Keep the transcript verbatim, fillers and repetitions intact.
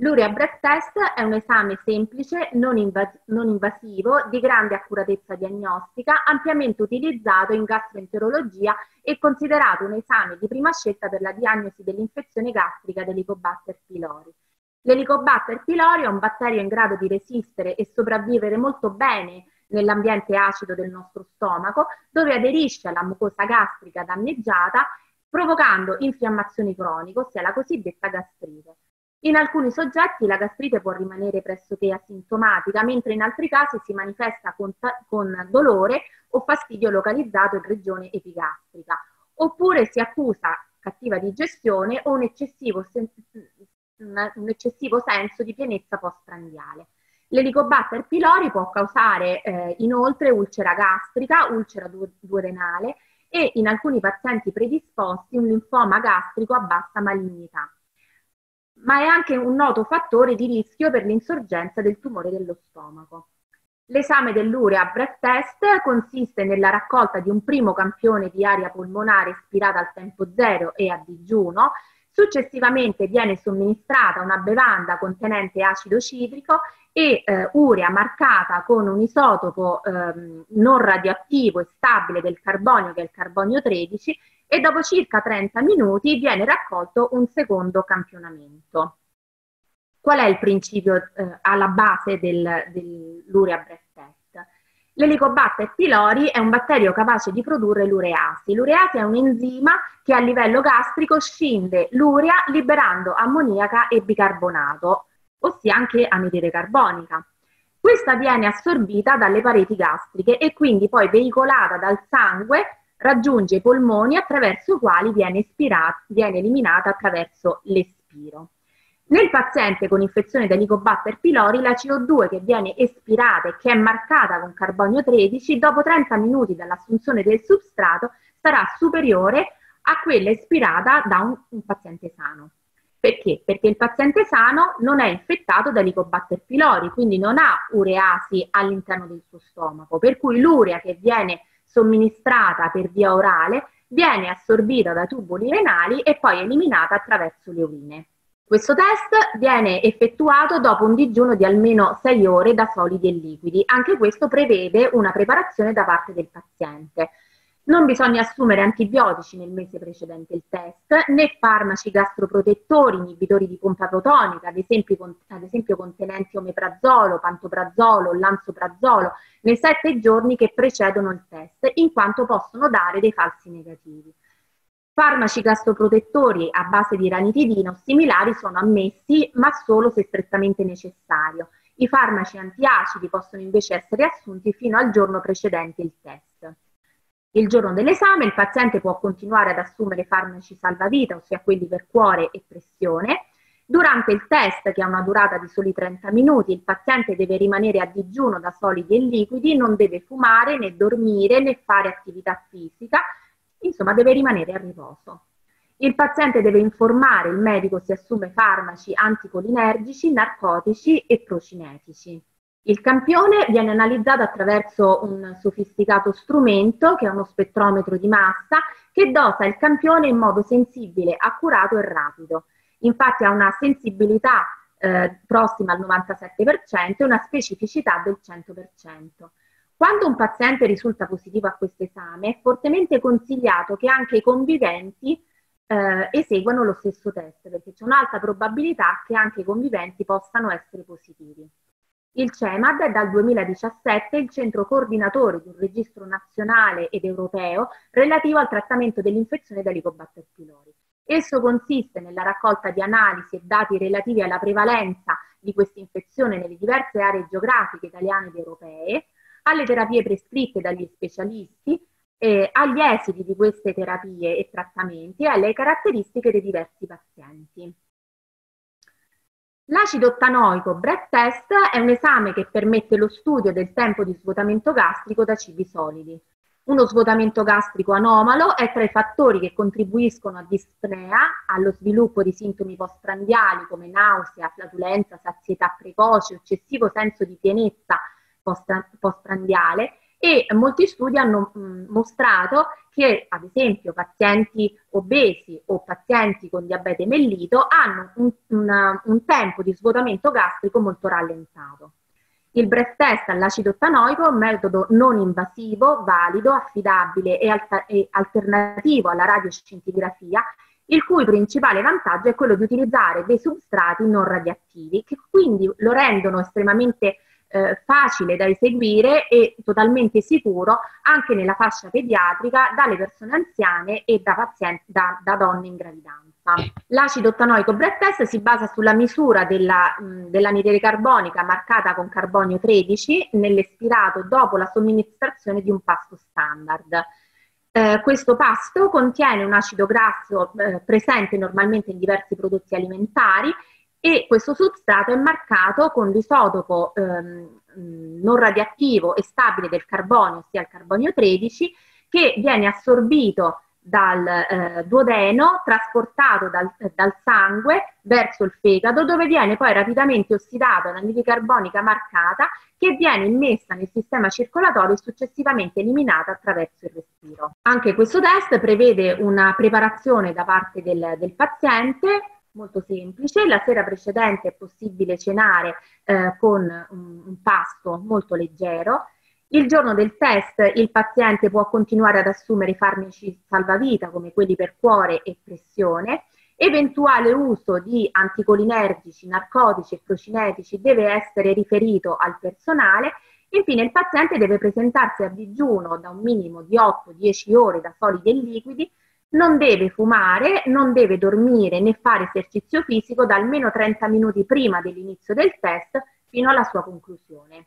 L'Urea Breath Test è un esame semplice, non invasivo, di grande accuratezza diagnostica, ampiamente utilizzato in gastroenterologia e considerato un esame di prima scelta per la diagnosi dell'infezione gastrica dell'Helicobacter pylori. L'Helicobacter pylori è un batterio in grado di resistere e sopravvivere molto bene nell'ambiente acido del nostro stomaco, dove aderisce alla mucosa gastrica danneggiata, provocando infiammazioni croniche, ossia la cosiddetta gastrite. In alcuni soggetti la gastrite può rimanere pressoché asintomatica, mentre in altri casi si manifesta con, con dolore o fastidio localizzato in regione epigastrica, oppure si accusa cattiva digestione o un eccessivo, sen un eccessivo senso di pienezza postprandiale. L'Helicobacter pylori può causare eh, inoltre ulcera gastrica, ulcera du duodenale e in alcuni pazienti predisposti un linfoma gastrico a bassa malignità. Ma è anche un noto fattore di rischio per l'insorgenza del tumore dello stomaco. L'esame dell'Urea Breath Test consiste nella raccolta di un primo campione di aria polmonare espirata al tempo zero e a digiuno, successivamente viene somministrata una bevanda contenente acido citrico e eh, urea marcata con un isotopo eh, non radioattivo e stabile del carbonio, che è il carbonio tredici, e dopo circa trenta minuti viene raccolto un secondo campionamento. Qual è il principio eh, alla base del, dell'Urea Breath Test? L'Helicobacter pylori è un batterio capace di produrre l'ureasi. L'ureasi è un enzima che a livello gastrico scinde l'urea liberando ammoniaca e bicarbonato, ossia anche anidride carbonica. Questa viene assorbita dalle pareti gastriche e quindi poi veicolata dal sangue raggiunge i polmoni attraverso i quali viene, espirata, viene eliminata attraverso l'espiro. Nel paziente con infezione da Helicobacter pylori la C O due che viene espirata e che è marcata con carbonio tredici dopo trenta minuti dall'assunzione del substrato sarà superiore a quella espirata da un, un paziente sano. Perché? Perché il paziente sano non è infettato da Helicobacter pylori, quindi non ha ureasi all'interno del suo stomaco, per cui l'urea che viene somministrata per via orale viene assorbita da tubuli renali e poi eliminata attraverso le urine. Questo test viene effettuato dopo un digiuno di almeno sei ore da solidi e liquidi. Anche questo prevede una preparazione da parte del paziente. Non bisogna assumere antibiotici nel mese precedente il test, né farmaci gastroprotettori, inibitori di pompa protonica, ad esempio, ad esempio contenenti omeprazolo, pantoprazolo, lansoprazolo, nei sette giorni che precedono il test, in quanto possono dare dei falsi negativi. Farmaci gastroprotettori a base di ranitidina o similari sono ammessi, ma solo se strettamente necessario. I farmaci antiacidi possono invece essere assunti fino al giorno precedente il test. Il giorno dell'esame il paziente può continuare ad assumere farmaci salvavita, ossia quelli per cuore e pressione. Durante il test, che ha una durata di soli trenta minuti, il paziente deve rimanere a digiuno da solidi e liquidi, non deve fumare, né dormire, né fare attività fisica, insomma deve rimanere a riposo. Il paziente deve informare il medico se assume farmaci anticolinergici, narcotici e procinetici. Il campione viene analizzato attraverso un sofisticato strumento, che è uno spettrometro di massa, che dosa il campione in modo sensibile, accurato e rapido. Infatti ha una sensibilità eh, prossima al novantasette per cento e una specificità del cento per cento. Quando un paziente risulta positivo a questo esame, è fortemente consigliato che anche i conviventi eh, eseguano lo stesso test, perché c'è un'alta probabilità che anche i conviventi possano essere positivi. Il CEMAD è dal duemiladiciassette il centro coordinatore di un registro nazionale ed europeo relativo al trattamento dell'infezione da Helicobacter pylori. Esso consiste nella raccolta di analisi e dati relativi alla prevalenza di questa infezione nelle diverse aree geografiche italiane ed europee, alle terapie prescritte dagli specialisti, eh, agli esiti di queste terapie e trattamenti e alle caratteristiche dei diversi pazienti. L'acido ottanoico Breath Test è un esame che permette lo studio del tempo di svuotamento gastrico da cibi solidi. Uno svuotamento gastrico anomalo è tra i fattori che contribuiscono a dispnea, allo sviluppo di sintomi postprandiali come nausea, flatulenza, sazietà precoce, eccessivo senso di pienezza postprandiale e molti studi hanno mh, mostrato che ad esempio pazienti obesi o pazienti con diabete mellito hanno un, un, un tempo di svuotamento gastrico molto rallentato. Il breath test all'acido ottanoico è un metodo non invasivo, valido, affidabile e, alter e alternativo alla radioscintigrafia, il cui principale vantaggio è quello di utilizzare dei substrati non radioattivi, che quindi lo rendono estremamente eh, facile da eseguire e totalmente sicuro anche nella fascia pediatrica, dalle persone anziane e da, pazienti, da, da donne in gravidanza. L'acido ottanoico breath test si basa sulla misura dell'anidride carbonica marcata con carbonio tredici nell'espirato dopo la somministrazione di un pasto standard. Eh, questo pasto contiene un acido grasso eh, presente normalmente in diversi prodotti alimentari e questo substrato è marcato con l'isotopo ehm, non radioattivo e stabile del carbonio, ossia il carbonio tredici, che viene assorbito dal eh, duodeno, trasportato dal, eh, dal sangue verso il fegato, dove viene poi rapidamente ossidato all'anidride carbonica marcata, che viene immessa nel sistema circolatorio e successivamente eliminata attraverso il respiro. Anche questo test prevede una preparazione da parte del, del paziente molto semplice. La sera precedente è possibile cenare eh, con un, un pasto molto leggero. Il giorno del test il paziente può continuare ad assumere farmaci salvavita come quelli per cuore e pressione. Eventuale uso di anticolinergici, narcotici e procinetici deve essere riferito al personale. Infine il paziente deve presentarsi a digiuno da un minimo di otto dieci ore da solidi e liquidi, non deve fumare, non deve dormire né fare esercizio fisico da almeno trenta minuti prima dell'inizio del test fino alla sua conclusione.